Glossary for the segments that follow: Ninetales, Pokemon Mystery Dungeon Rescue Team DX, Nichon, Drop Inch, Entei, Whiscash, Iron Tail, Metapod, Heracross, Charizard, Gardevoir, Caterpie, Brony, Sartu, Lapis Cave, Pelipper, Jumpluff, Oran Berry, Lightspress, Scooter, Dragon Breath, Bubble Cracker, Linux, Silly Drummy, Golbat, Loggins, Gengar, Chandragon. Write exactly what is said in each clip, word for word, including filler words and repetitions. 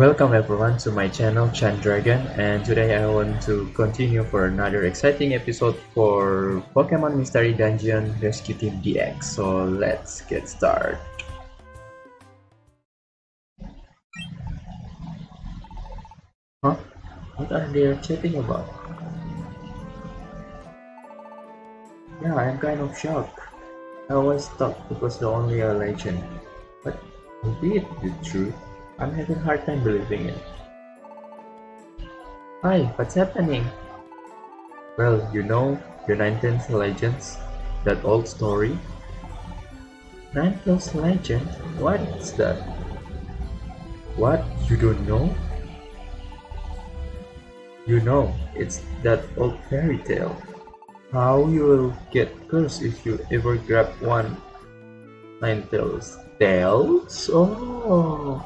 Welcome everyone to my channel Chandragon, and today I want to continue for another exciting episode for Pokemon Mystery Dungeon Rescue Team D X. So let's get started. Huh? What are they chatting about? Yeah, I'm kind of shocked. I always thought it was the only a legend, but maybe it is true. I'm having a hard time believing it. Hi, what's happening? Well, you know, the Ninetales legends, that old story. Ninetales legend? What's that? What? You don't know? You know, it's that old fairy tale. How you will get cursed if you ever grab one Ninetales tails? Oh.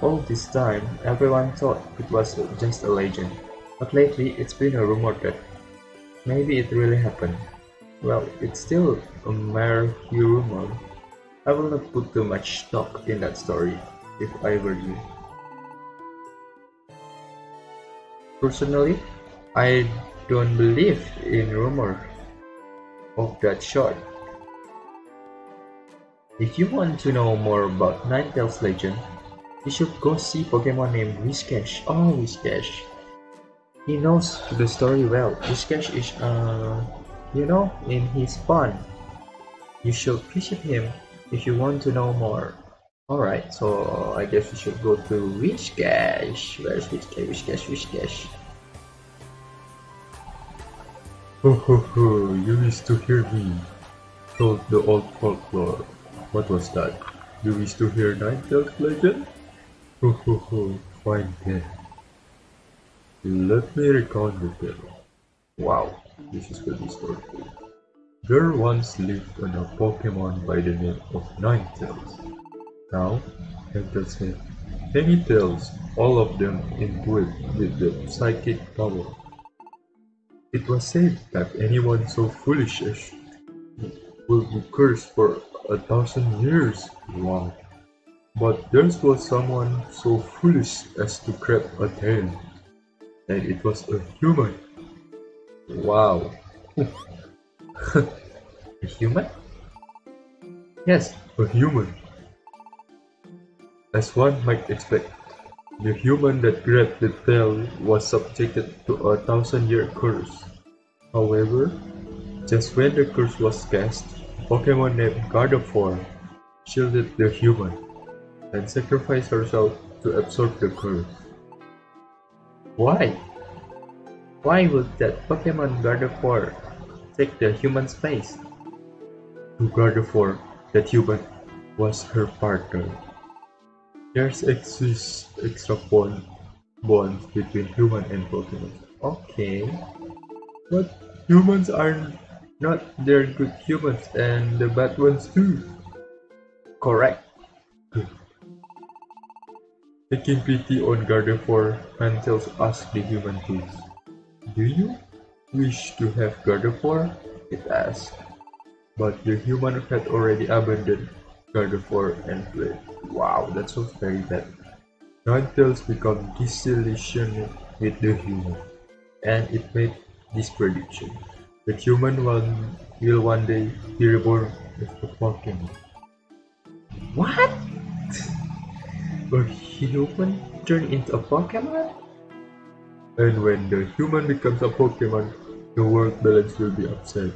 All this time, everyone thought it was just a legend, but lately it's been a rumor that maybe it really happened. Well, it's still a mere rumor. I will not put too much stock in that story, if I were you. Personally, I don't believe in rumor of that sort. If you want to know more about Ninetales legend, you should go see Pokemon named Whiscash. Oh, Whiscash. He knows the story well. Whiscash is, uh, you know, in his pond. You should visit him if you want to know more. Alright, so I guess we should go to Whiscash. Where's Whiscash? Whiscash, Whiscash. Ho ho ho, you wish to hear me, told the old folklore. What was that? You wish to hear Ninetales legend? Ho ho ho, fine then. Let me recount the tale. Wow, this is pretty story. There once lived on a Pokemon by the name of Ninetales. Now, Ninetales had many tails, all of them imbued with the psychic power. It was said that anyone so foolish as would be cursed for a thousand years. Wow. But there was someone so foolish as to grab a tail, and it was a human. Wow. A human? Yes, a human. As one might expect, the human that grabbed the tail was subjected to a thousand-year curse. However, just when the curse was cast, a Pokemon named Gardevoir shielded the human and sacrifice herself to absorb the curse. Why? Why would that Pokemon Gardevoir take the human space? To Gardevoir, that human was her partner. There's exists extra bond bonds between human and Pokemon. Okay. But humans are not they're good humans and the bad ones too. Correct. Good. Taking pity on Gardevoir, Ninetales asked the human beings, "Do you wish to have Gardevoir?" It asked. But the human had already abandoned Gardevoir and fled. Wow, that sounds very bad. Ninetales became disillusioned with the human, and it made this prediction: the human one will one day be reborn as a Pokemon. What? A human turned into a Pokemon? And when the human becomes a Pokemon, the world balance will be upset.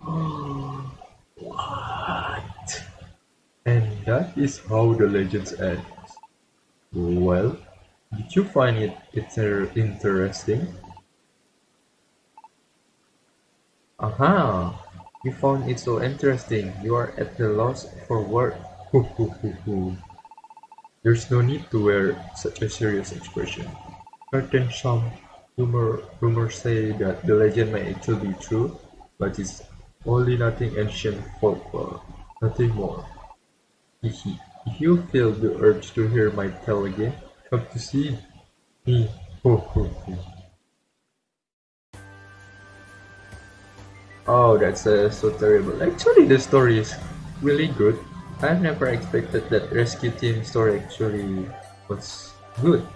What? And that is how the legends ends. Well, did you find it it's interesting? Aha! You found it so interesting. You are at the loss for words. There's no need to wear such a serious expression. Certain some rumor, rumors say that the legend may actually be true, but it's only nothing ancient folklore, nothing more. If you feel the urge to hear my tale again, come to see me. Oh, that's uh, so terrible. Actually, the story is really good. I've never expected that rescue team story actually was good.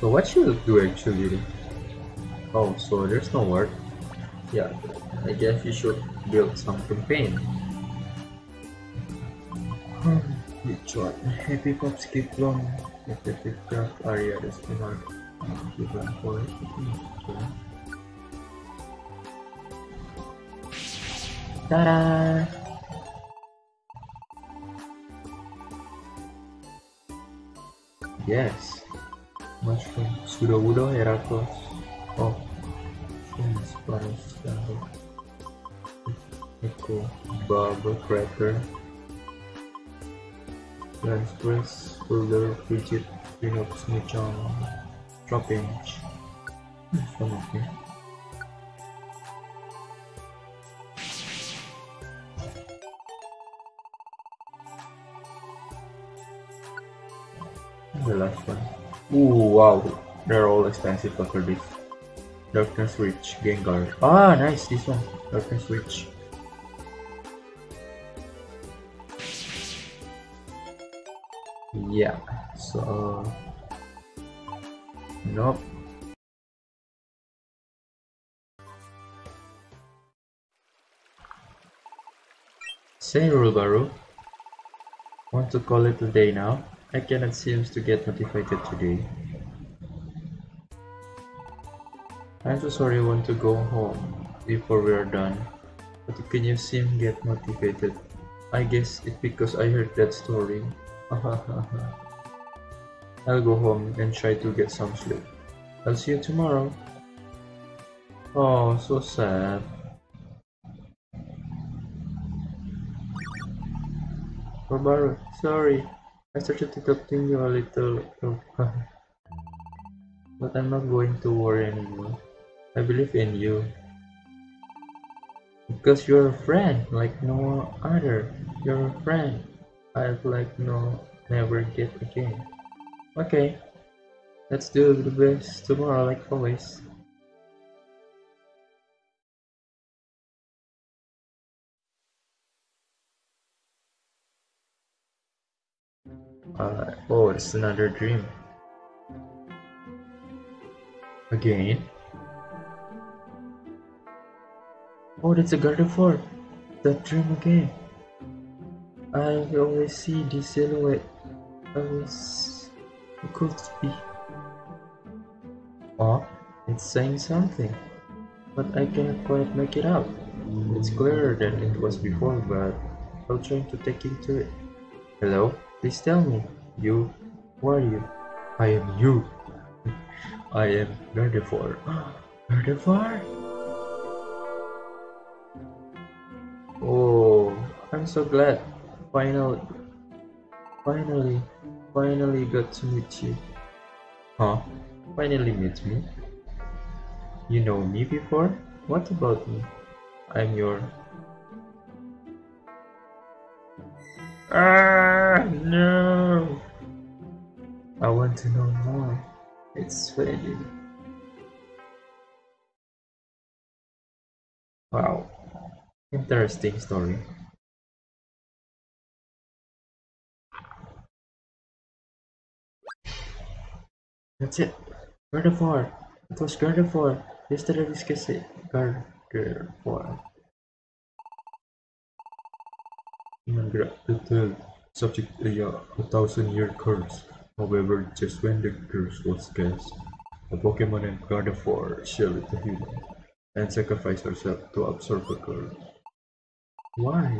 So what should I do actually? Oh, so there's no word. Yeah, I guess you should build some campaign. Which one? Happy Pop skip long. Effective craft area is not given for it. Ta-da! Yes. Mushroom, Sudowoodo, Heracross. Oh, Echo, Bubble Cracker, Lightspress, Folder, FreeJet, Linux, Nichon, Drop Inch. Some okay. And the last one. Ooh, wow, they're all expensive after this. Darkness Reach, Gengar. Ah, nice, this one. Darkness Reach. Yeah, so... Nope. Say Rubaru. Want to call it a day now? I cannot seem to get notified today. I'm so sorry, I want to go home before we are done. But can you seem get motivated? I guess it's because I heard that story. I'll go home and try to get some sleep. I'll see you tomorrow. Oh, so sad. Robaru, sorry. I started to talk to you a little. But I'm not going to worry anymore. I believe in you. Because you're a friend, like no other. You're a friend. I'd like no, never get again. Okay. Let's do the best tomorrow, like always. Uh, oh, it's another dream. Again? Oh, that's a Gardevoir! That dream again! I always see this silhouette. I was... It could be... Oh, it's saying something. But I cannot quite make it out. It's clearer than it was before, but I'm trying to take into it. Hello? Please tell me. You? Who are you? I am you! I am Gardevoir. Gardevoir? Oh, I'm so glad. Finally, finally, finally got to meet you. Huh? Finally meet me? You know me before? What about me? I'm your... Ah, no! I want to know more. It's fading. Wow. Interesting story. That's it. Gardevoir. It was Gardevoir. Yesterday we discussed it. Gardevoir. Subject area a thousand year curse. However, just when the curse was cast, a Pokemon named Gardevoir shared with the human and sacrificed herself to absorb the curse. Why?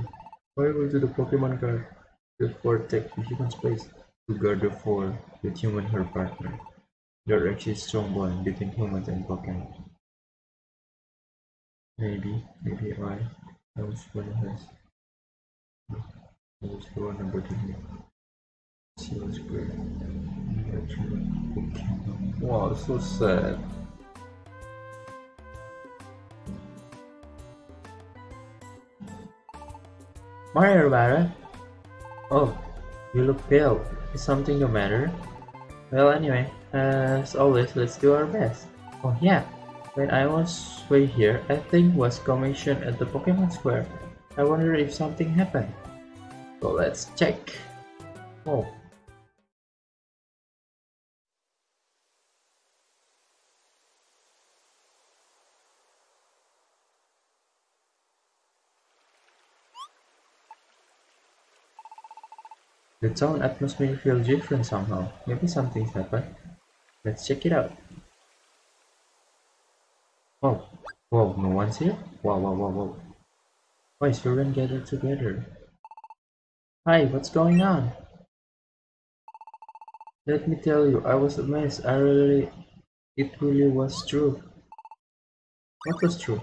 Why would the Pokemon Gardevoir take the human space to Gardevoir with human her partner? There are actually strong bond between humans and Pokemon. Maybe, maybe I, I was one of us. I was the one about him. She was great. Wow, so sad. Mario Barra? Oh, you look pale. Is something the matter? Well, anyway, uh, as always, let's do our best. Oh yeah, when I was way here, I think was commissioned at the Pokemon Square. I wonder if something happened. So let's check. Oh. The sound atmosphere feels different somehow. Maybe something's happened. Let's check it out. Oh, whoa, no one's here? Wow, wow, wow, wow. Why, children gathered together. Hi, what's going on? Let me tell you, I was amazed. I really, it really was true. What was true?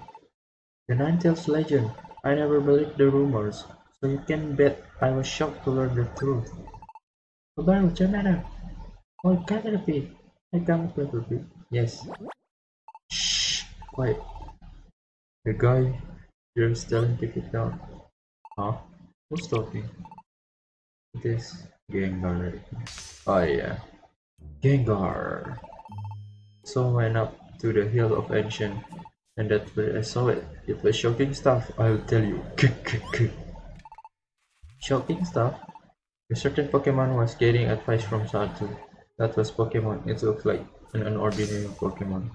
The Ninetales legend. I never believed the rumors. So you can bet I was shocked to learn the truth. Obaru, Chanara! Oh, Caterpie! I come, Caterpie. Yes. Shh! Quiet. The guy here is telling to get down. Huh? Who's talking? It is Gengar. Oh yeah. Gengar! So went up to the hill of ancient, and that's where I saw it. It was shocking stuff, I'll tell you. Shocking stuff. A certain Pokemon was getting advice from Sartu. That was Pokemon. It looked like an unordinary Pokemon.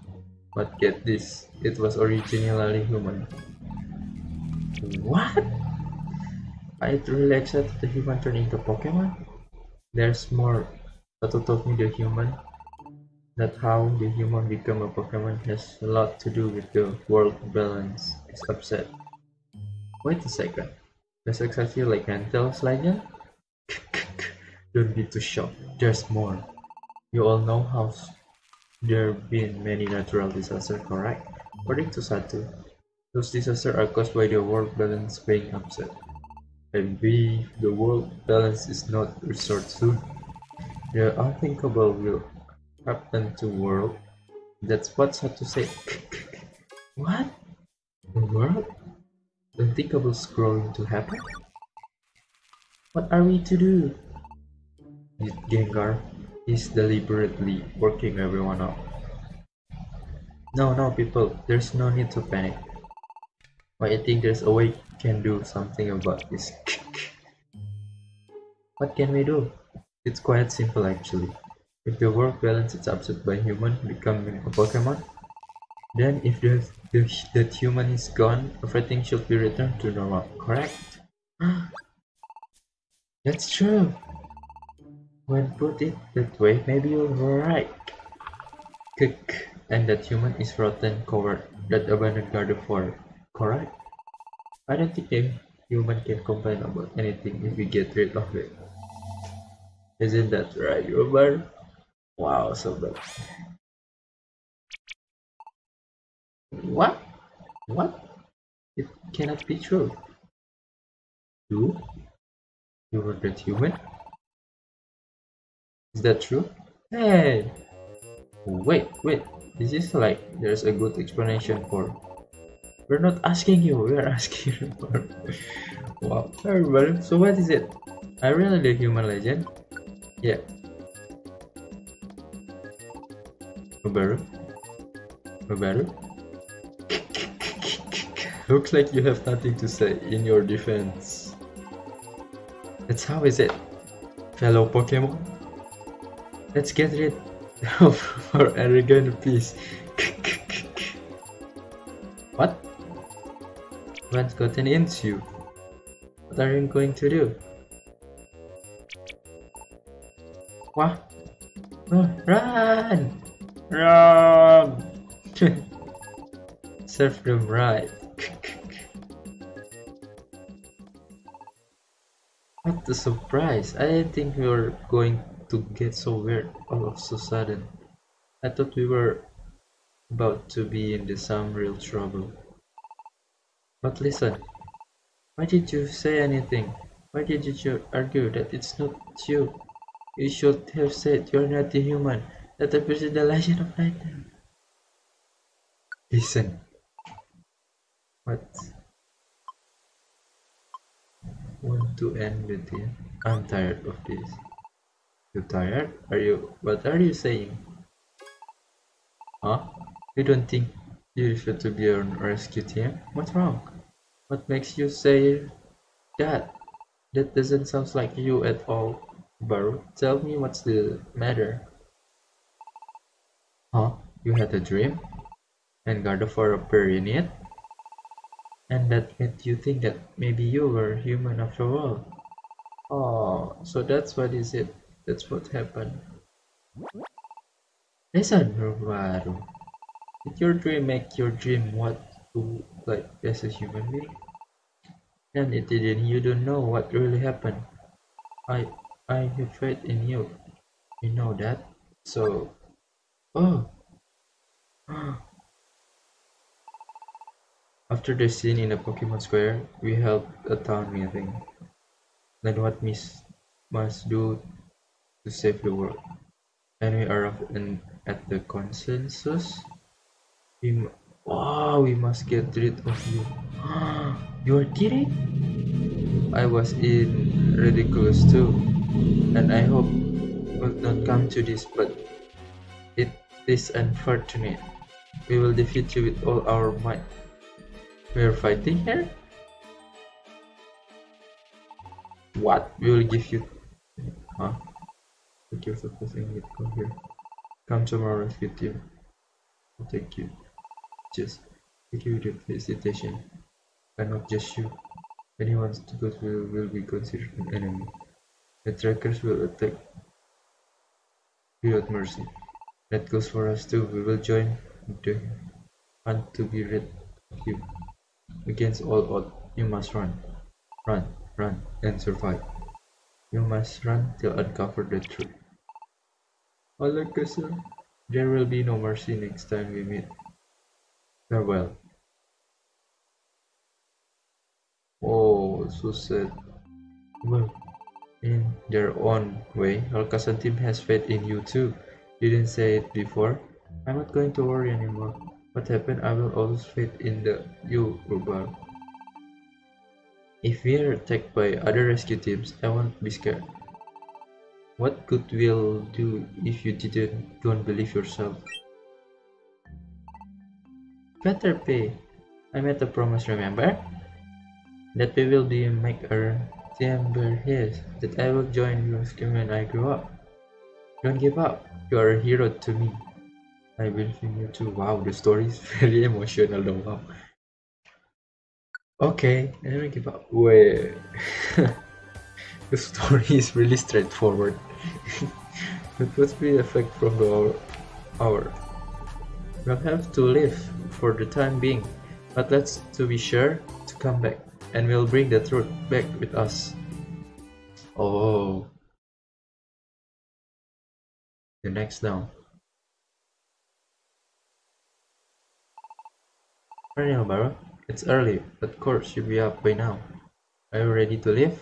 But get this, it was originally human. What? I really accepted the human turning into Pokemon? There's more. Sartu told me the human. That how the human become a Pokemon has a lot to do with the world balance. It's upset. Wait a second. That's exactly like Ninetales legend? Don't be too shocked, there's more. You all know how there have been many natural disasters, correct? According to Sartu, those disasters are caused by the world balance being upset. And B, the world balance is not restored soon. The unthinkable will happen to world. That's what Sartu said. What? The world? The unthinkable is growing to happen? What are we to do? Gengar is deliberately working everyone out. No, no people, there's no need to panic. But I think there's a way we can do something about this. What can we do? It's quite simple actually. If the world balance is upset by human becoming a Pokemon, then if the, the that human is gone, everything should be returned to normal, correct? That's true! When put it that way, maybe you're right. Kick. And that human is rotten, coward, that abandoned Gardevoir, correct? I don't think a human can complain about anything if we get rid of it. Isn't that right, Robert? Wow, so bad. What? What? It cannot be true. You? You were that human? Is that true? Hey! Wait, wait. This is like there's a good explanation for. We're not asking you, we're asking you for. Wow. Everybody, so what is it? I really the human legend? Yeah. Obaru? Obaru? Looks like you have nothing to say in your defense. That's how is it, fellow Pokemon? Let's get rid of our arrogant piece. What? What's gotten into you? What are you going to do? What? Oh, run! Run! Serve them right. What a surprise! I didn't think we were going to get so weird all of so sudden. I thought we were about to be in some real trouble. But listen, why did you say anything? Why did you argue that it's not you? You should have said you're not the human that appears in the legend of Ninetales. Listen. What? Want to end with it? I'm tired of this. You tired? Are you? What are you saying? Huh? You don't think you refuse to be on rescue team? What's wrong? What makes you say that? That doesn't sound like you at all, bro. Tell me what's the matter. Huh? You had a dream? And Gardevoir appeared in it? And that made you think that maybe you were human after all. Oh, so that's what is it. That's what happened. Did your dream make your dream what to like as a human being? And it didn't. You don't know what really happened. I I have faith in you. You know that. So oh. After the scene in the Pokemon Square, we held a town meeting. Then what Miss must do to save the world. And we arrived in, at the consensus. We, wow, we must get rid of you. You are kidding? I was in ridiculous too. And I hope will not come to this, but it is unfortunate. We will defeat you with all our might. We're fighting here? What? We will give you... Huh? But you're supposing it. Come here. Come to my rescue team. I'll take you. Just take you the visitation. And not just you. Anyone's goes will, will be considered an enemy. The trackers will attack without mercy. That goes for us too. We will join the hunt to be rid of you. Against all odds, you must run, run, run, and survive. You must run till uncover the truth. Alright, Kessel, there will be no mercy next time we meet. Farewell. Oh, so sad. Well, in their own way, Alcazan team has faith in you too. Didn't say it before. I'm not going to worry anymore. What happened? I will always fit in the you, Rubar. If we are attacked by other rescue teams, I won't be scared. What good will do if you didn't don't believe yourself? Better pay. I made a promise, remember? That we will be make a chamber here. That I will join your scheme when I grow up. Don't give up. You are a hero to me. I believe in you too. Wow, the story is very emotional though. Wow. Okay, I don't give up. Wait. The story is really straightforward. That must be the effect from the hour. hour. We'll have to leave for the time being, but let's to be sure to come back, and we'll bring the truth back with us. Oh. The next now. Hurry, Barra. It's early, but Court should be up by now. Are you ready to leave?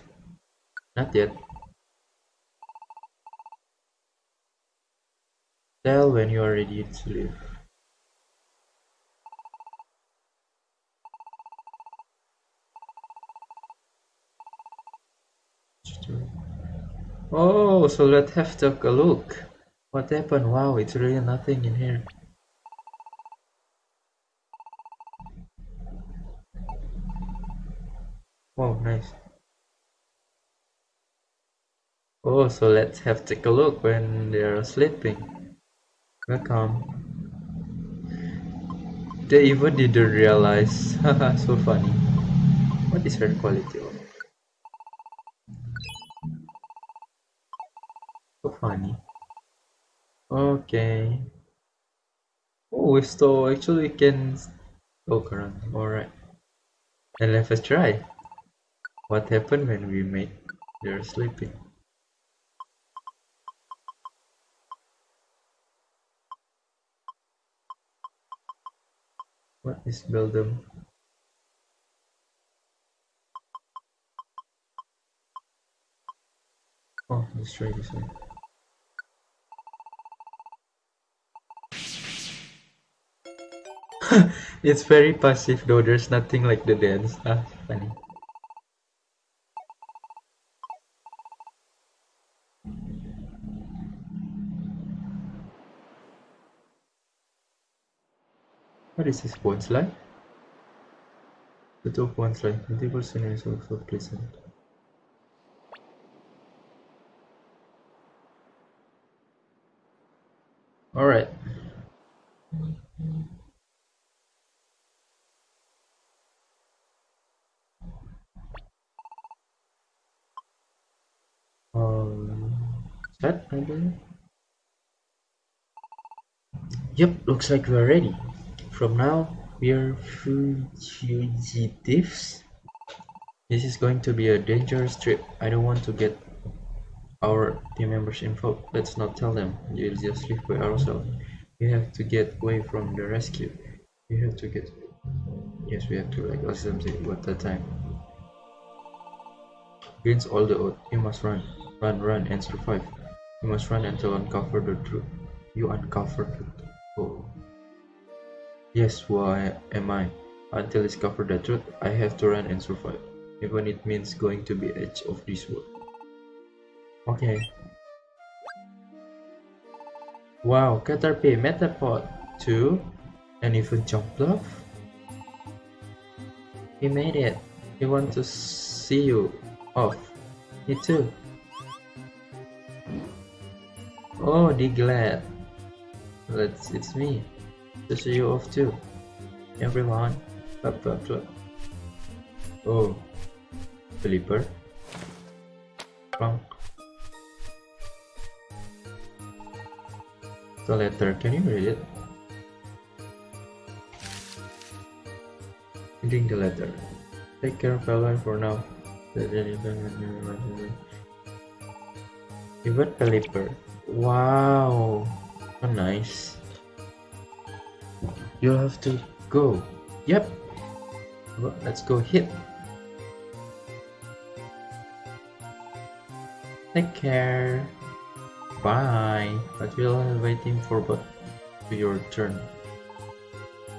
Not yet. Tell when you are ready to leave. Oh, so let's have to take a look. What happened? Wow, it's really nothing in here. Oh, nice. Oh, so let's have take a look when they are sleeping. Welcome. They even didn't realize. Haha, so funny. What is her quality of? So funny. Okay. Oh, so actually we can walk around. Alright. And let us try. What happened when we make their sleeping? What is Beldum? Oh, let's try this one. It's very passive though, there's nothing like the dance. Ah, funny. What is this bones like? The dog went right. Multiple scenery is also pleasant. All right. Um, that maybe. Yep, looks like we're ready. From now, we are fugitives. This is going to be a dangerous trip. I don't want to get our team members involved. Let's not tell them. We'll just live by ourselves. We have to get away from the rescue. We have to get. Yes, we have to like ask them say what that time. Against all the odds, you must run, run, run, and survive. You must run until uncover the truth. You uncover the truth. Oh. Yes, why am I? Until I discover the truth, I have to run and survive, even it means going to the edge of this world. Okay. Wow, Caterpie, Metapod, two, and even Jumpluff. He made it. He wants to see you off. Me too. Oh, Diglett. Let's. It's me. To see you off too, everyone. Up, up, up. Oh, Pelipper. Wrong. The letter. Can you read it? Reading the letter. Take care, Pelipper. For now. Even Pelipper. Wow. So nice. You'll have to go. Yep. Well, let's go hit. Take care. Bye. But we'll be waiting for but to your turn.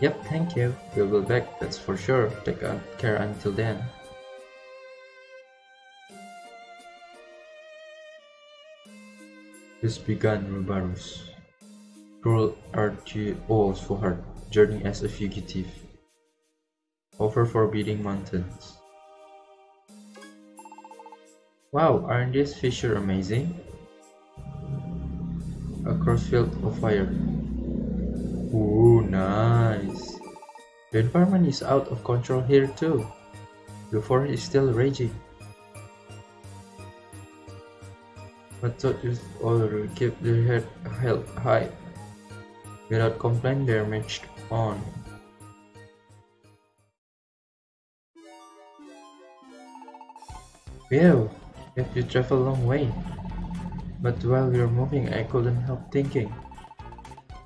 Yep. Thank you. We'll be back. That's for sure. Take care until then. This began, Rubarus. Cruel are you all so hard. Journey as a fugitive over forbidding mountains. Wow, aren't these fishes amazing? A crossfield of fire. Ooh, nice. The environment is out of control here too. The forest is still raging. But thought you all keep their head held high. Without complaint, they are matched on. Well, we have to travel a long way. But while we were moving, I couldn't help thinking.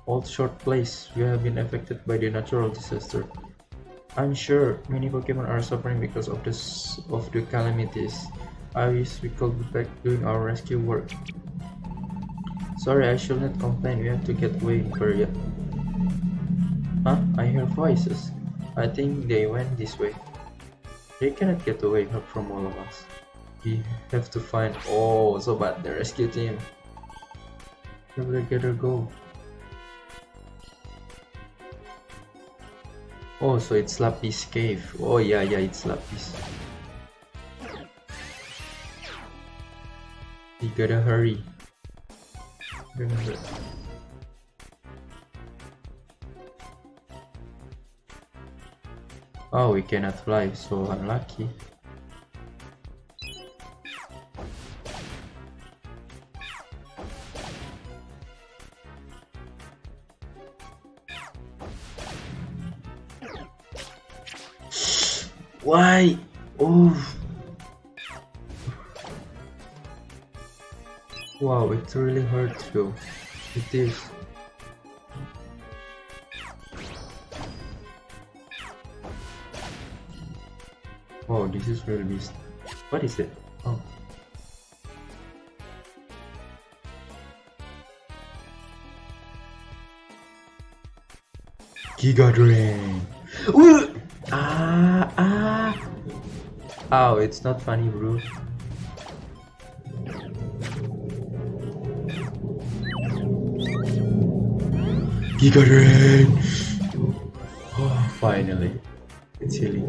Old short place, we have been affected by the natural disaster. I'm sure many Pokemon are suffering because of this of the calamities. I wish we could be back doing our rescue work. Sorry, I should not complain. We have to get away in Korea. Huh? I hear voices. I think they went this way. They cannot get away from all of us. We have to find. Oh, so bad. The rescue team. We better go. Oh, so it's Lapis Cave. Oh yeah, yeah, it's Lapis. We gotta hurry. Remember. Oh, we cannot fly, so unlucky. Why? Oh. Wow, it really hurts though. It is. Wow, this is really beast. What is it? Oh. Giga Drain. Ooh! Ah, ah. Ow, it's not funny, bro. Giga Drain! Oh, finally, it's healing.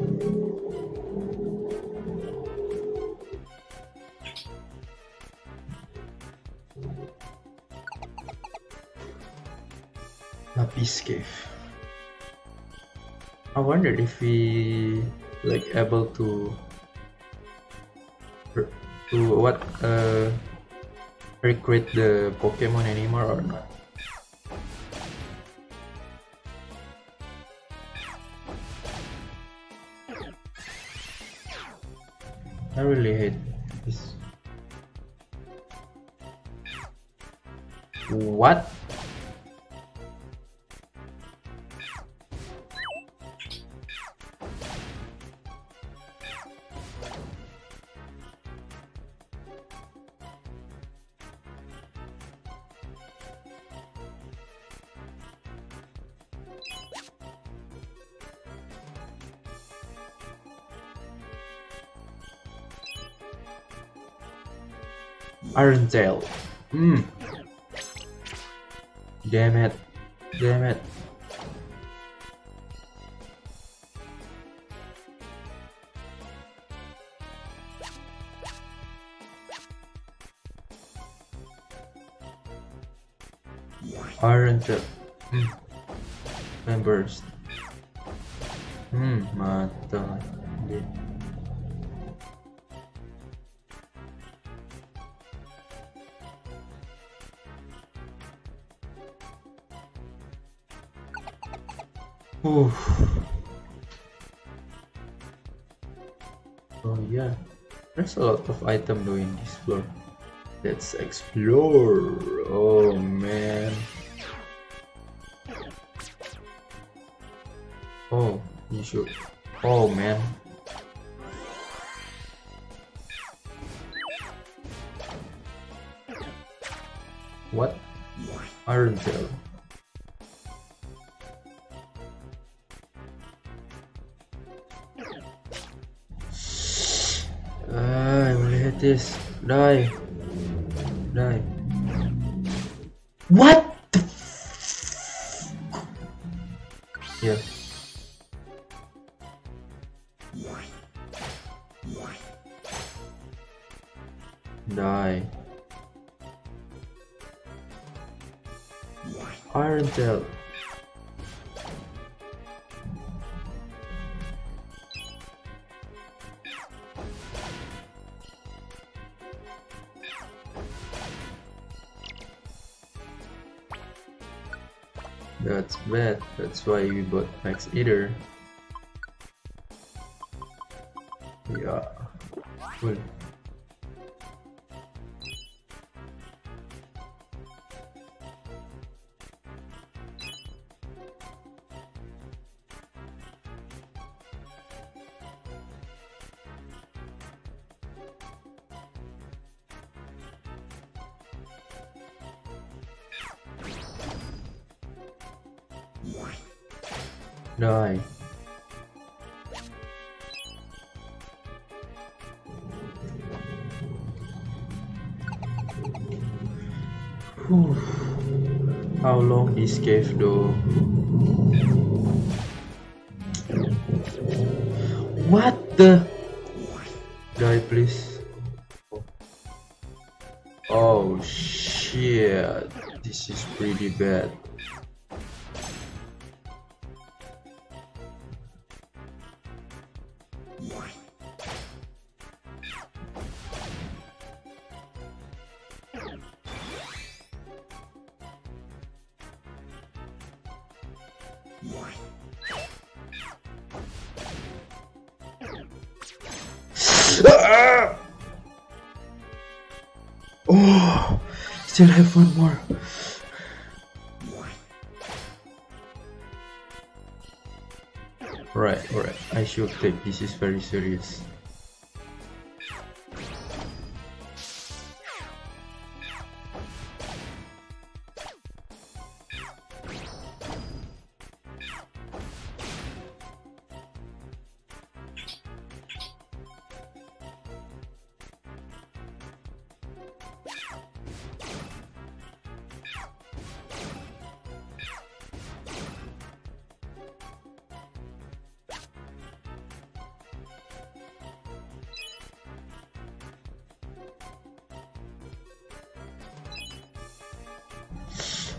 Lapis Cave. I wondered if we like able to to what uh, recreate the Pokemon anymore or not. I really hate this. What? Iron Tail. Mm. Damn it. Damn it. Iron Tail. Mm. Members. Hmm, mata. Oh yeah, there's a lot of item doing this floor. Let's explore. Oh man. Oh, you should. Oh man. What? Iron Tail. This die, die. What the f? Yeah. Die. Iron Tail. That's bad, that's why we bought Max Eater. Yeah, cool. Die. Whew. How long this cave though? What the? Die please. Oh shit, this is pretty bad. Oh, still have one more. Right, right. I should take this is very serious.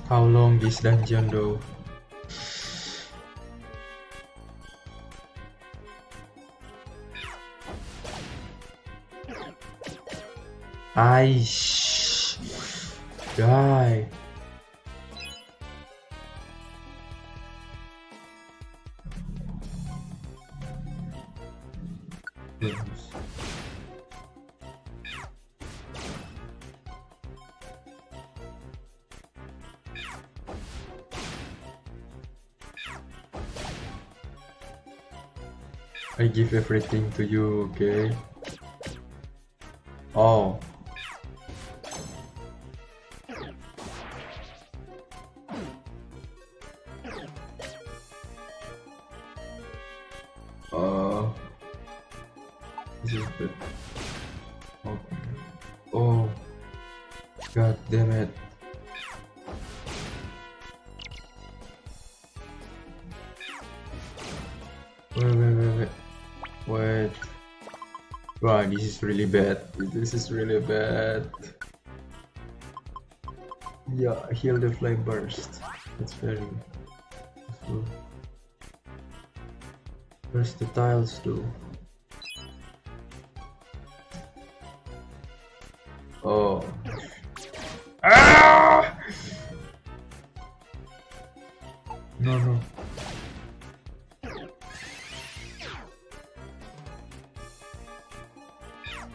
How long this dungeon though? I die. Goodness. I give everything to you, okay? Oh. Uh, this is bad. Okay. Oh, god damn it. Wait, wait, wait, wait. Wait. Wow, this is really bad. This is really bad. Yeah, heal the flame burst. That's very useful. Where's the tiles though? Oh. Ah! No, no.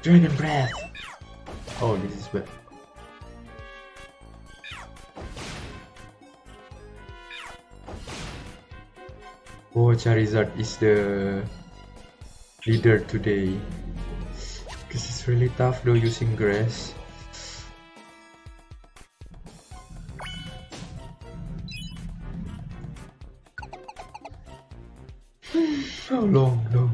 Dragon Breath! Oh, this is bad. Oh, Charizard is the leader today. Because it's really tough though using grass. How long though?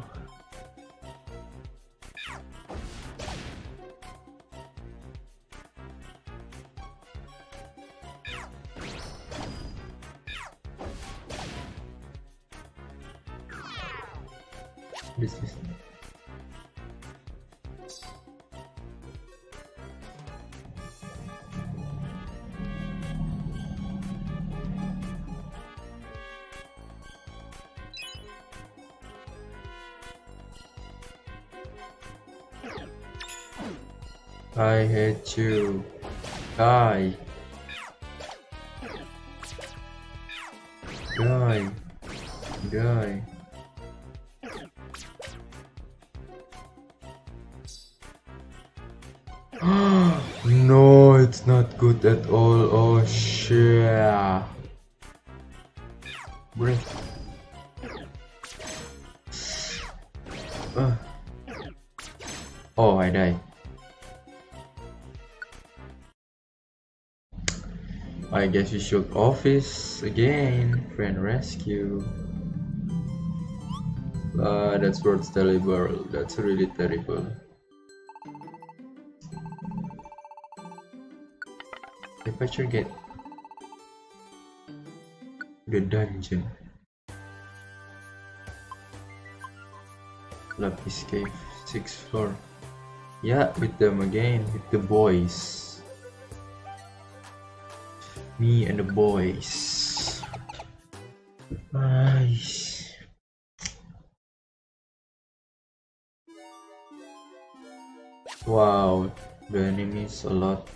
This is I hate you. Die. Die. Die. No, it's not good at all. Oh shit. Breath. Uh. Oh, I die. I guess you should office again. Friend rescue. Uh, that's worth terrible. That's really terrible. Adventure gate. The dungeon. Lapis Cave, sixth floor. Yeah, with them again, with the boys. Me and the boys. Nice. Wow, the enemies a lot.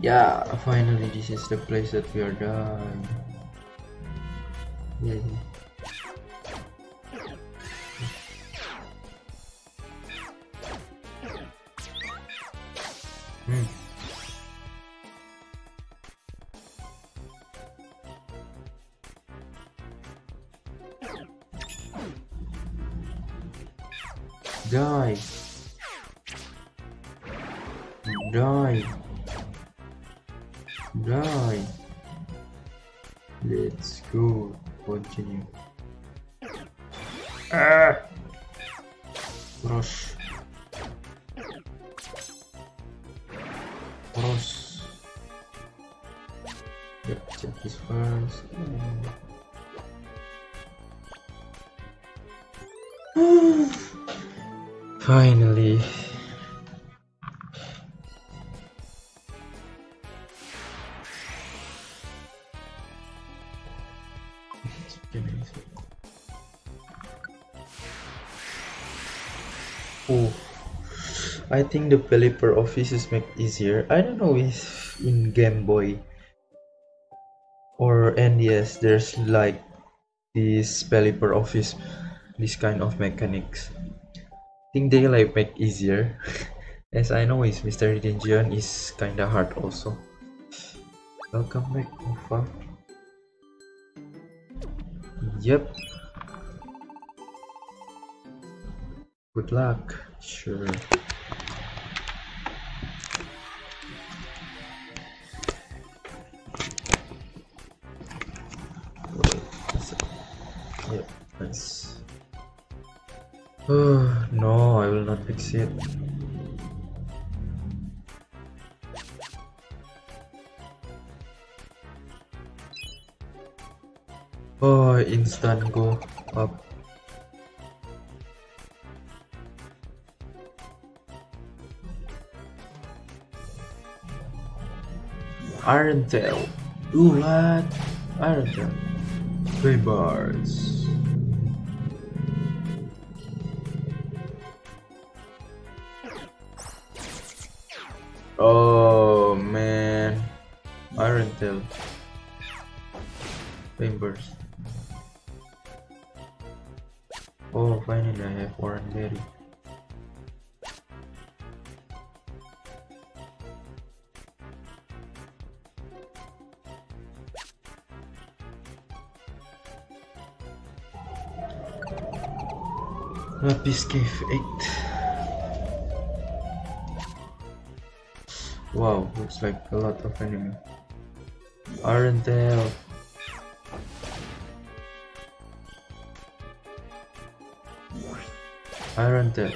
Yeah, finally this is the place that we are done. Yeah. Mm. Die. Die. Die. Let's go. Continue. Ah! Rush. Rush. Yep, check this first. Finally. Oh, I think the Pelipper office is made easier. I don't know if in Game Boy or N D S there's like this Pelipper office, this kind of mechanics. I think they like make easier. As I know, is Mystery Dungeon is kinda hard also. Welcome back, Ofa. Yep. Good luck. Sure. Yep. Nice. Oh no, I will not fix it. Oh, instant go up. Iron Tail. Ooh, what? Iron Tail. Three bars. Oh man, Iron Tail. Three bars. Oh, finally I have Oran Berry. Lapis Cave eight. Wow, looks like a lot of enemy. Iron Tail. Iron Tail.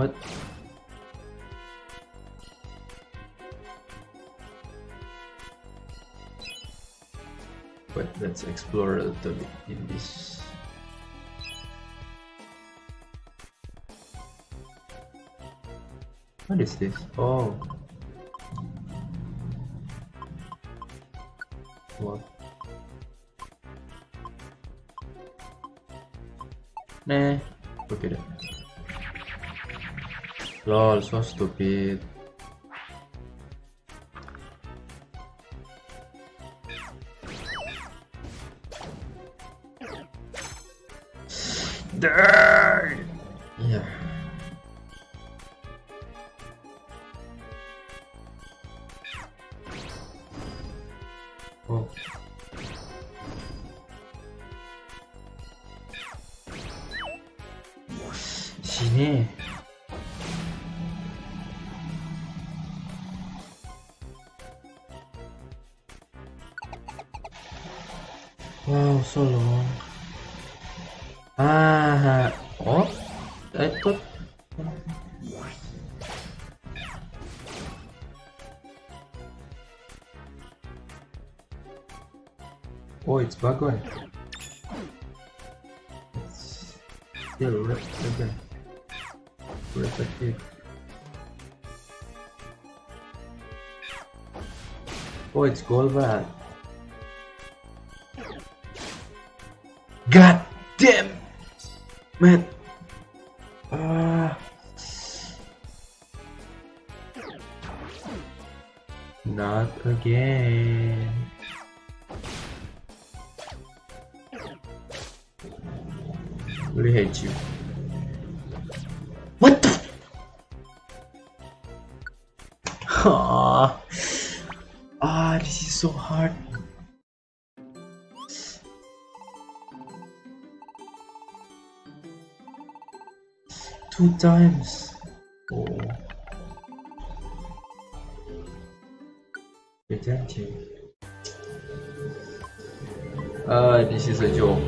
What? Wait, let's explore a little bit in this. What is this? Oh. What? Nah. Look at it. Lol, so stupid. Die! Yeah. Oh. Sini. Wow, so long. Ah, oh, I thought. Oh, it's Bagwan. It's still right again. Right back here. Oh, it's Golbat. God damn, man! Ah, not again. Really hate you. What the? Ah, ah, this is so hard. Two times. Oh. Attention. Ah, this is a joke.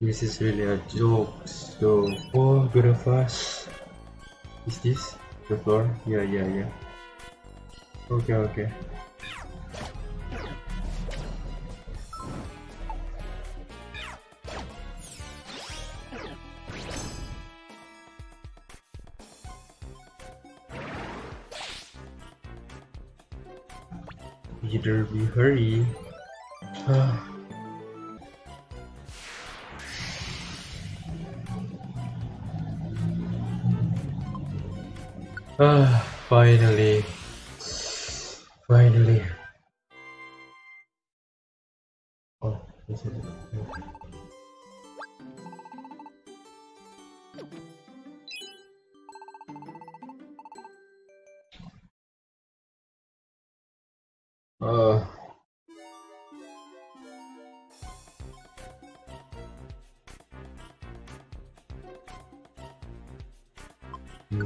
This is really a joke. So, oh, gonna fast. Is this? The floor? Yeah, yeah, yeah. Okay, okay. Either we hurry. Ah, finally. Finally. Oh, is it? Uh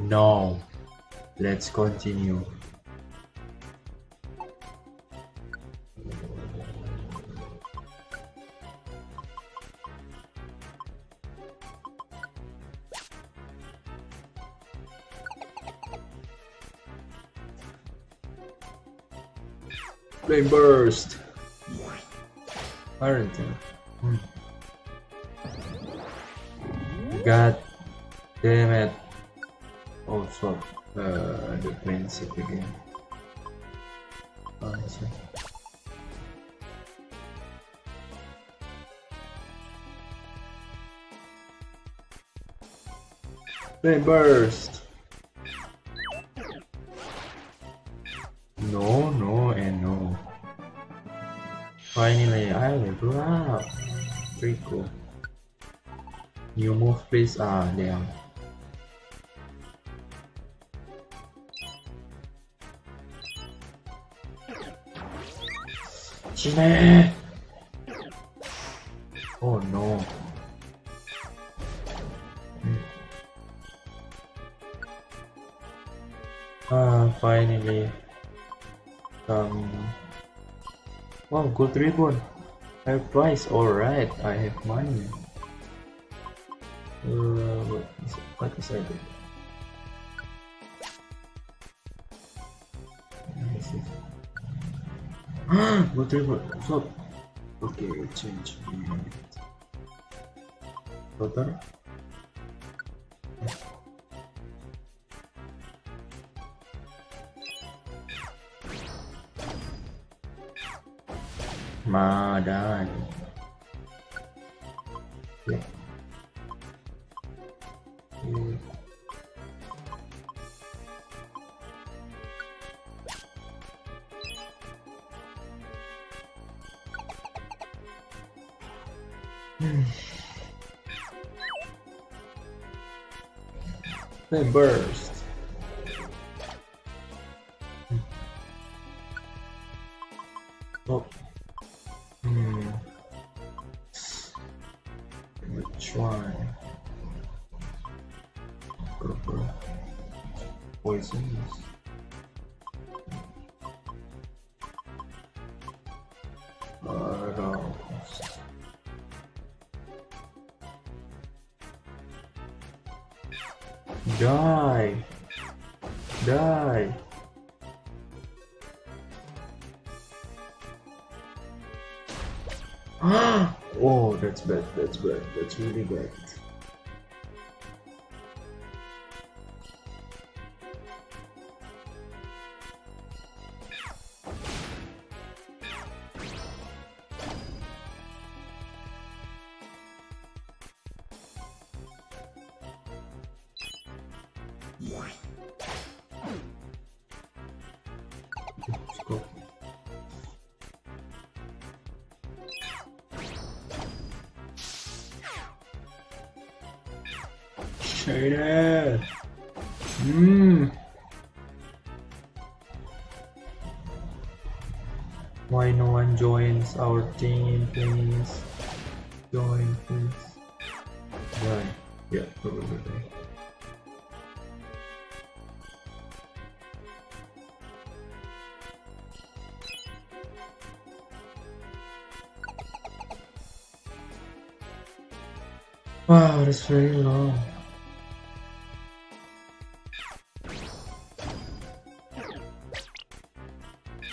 no. Let's continue. Flame burst. Iron Tail. Hmm. God damn it! Oh, so uh, the plane sick again. Oh, that's right. Flame burst. No, no, and no. Finally, I will blow up. Pretty cool. New move, please. Ah, damn. Chime! Oh no. Ah, finally. Um. Wow, good ribbon. I have twice. Alright, I have money. Uh, what is it? What is it? What is it? Good ribbon. Flop. Okay, change. Total. Ah, done. Yeah. Mm. They burst. Die! Die! Oh, that's bad, that's bad, that's really bad. Mmm. Why no one joins our team, please? Join, please. Join. Yeah, probably. Wow, that's very long.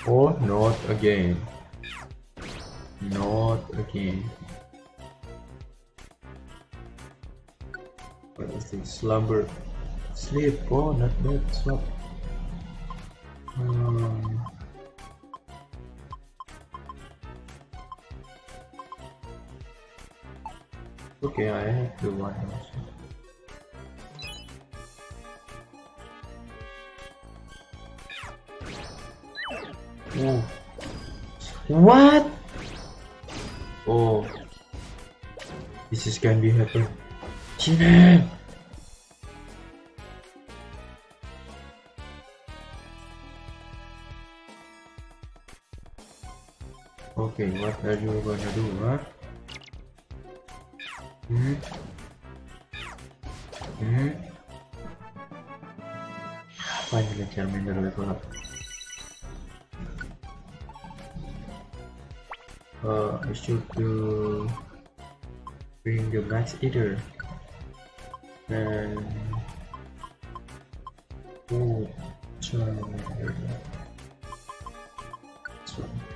Oh, not again. Not again. What is this? Slumber. Sleep. Oh, not bad. Swap. Um, Okay, I have to watch also. Oh. What? Oh, this is gonna be happen. Gina! Okay, what are you gonna do, huh? Mm-hmm. Mm-hmm. Finally, Charmander level up. Uh, I should do bring the Max Eater and oh, Charmander. This one.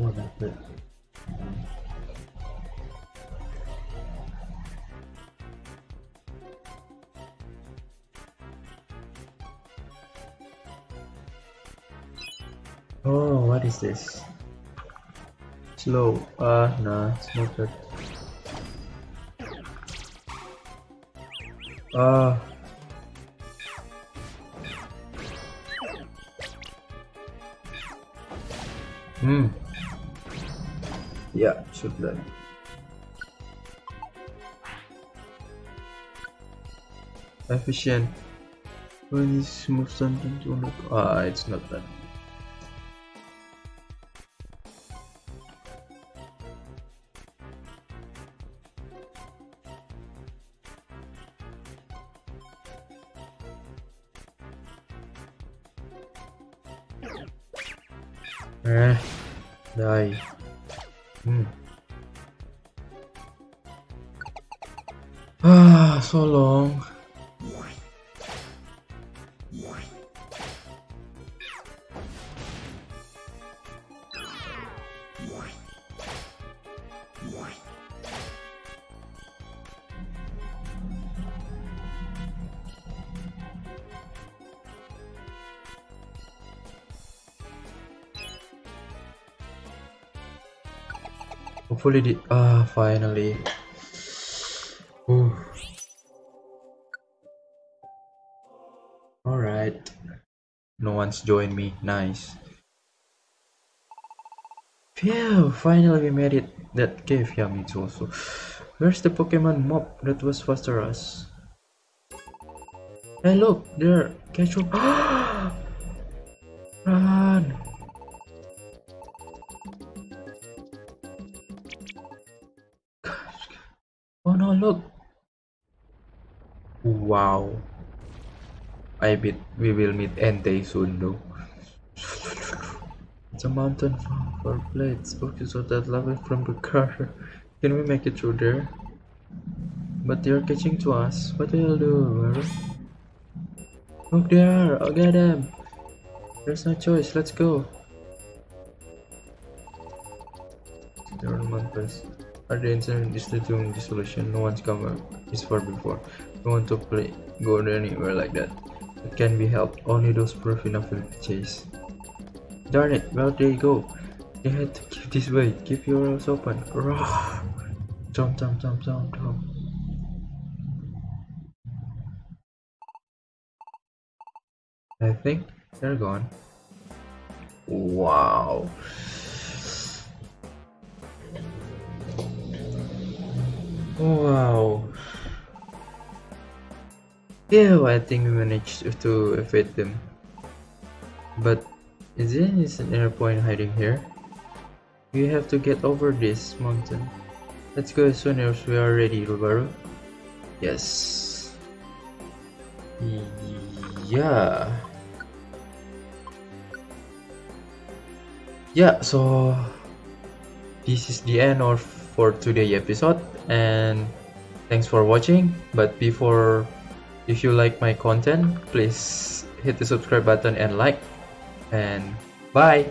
What happened? Oh, what is this? Slow. Ah, uh, nah, it's not good. Ah. Uh. Hmm. Yeah, should die. Efficient. When you move something to look. Ah, it's not that. Eh, die. Hmm. Ah, so long. Hopefully the ah finally. Ooh. All right, no one's joined me. Nice. Phew, finally we made it. That cave, yeah, me too. Also, where's the Pokemon mob that was faster us? Hey, look there, catch up. Run. Oh no, look! Wow! I bet we will meet Entei soon though. It's a mountain for plates. Okay, so that level from the car. Can we make it through there? But they are catching to us. What will we do? Look there! I'll get them! There's no choice, let's go! There are mountains. Are the incident is the doing dissolution? No one's come this far before. No one to play go anywhere like that. It can be helped. Only those proof enough will be chased. Darn it! Well, there you go. They had to keep this way. Keep your eyes open. Roar! Jump! Jump! Jump! Jump! Jump! I think they're gone. Wow. Wow. Yeah, I think we managed to evade them. But is there an air point hiding here? We have to get over this mountain. Let's go as soon as we are ready, Rubaru. Yes. Yeah. Yeah, so this is the end of for today's episode, and thanks for watching. But before If you like my content, please hit the subscribe button and like, and bye!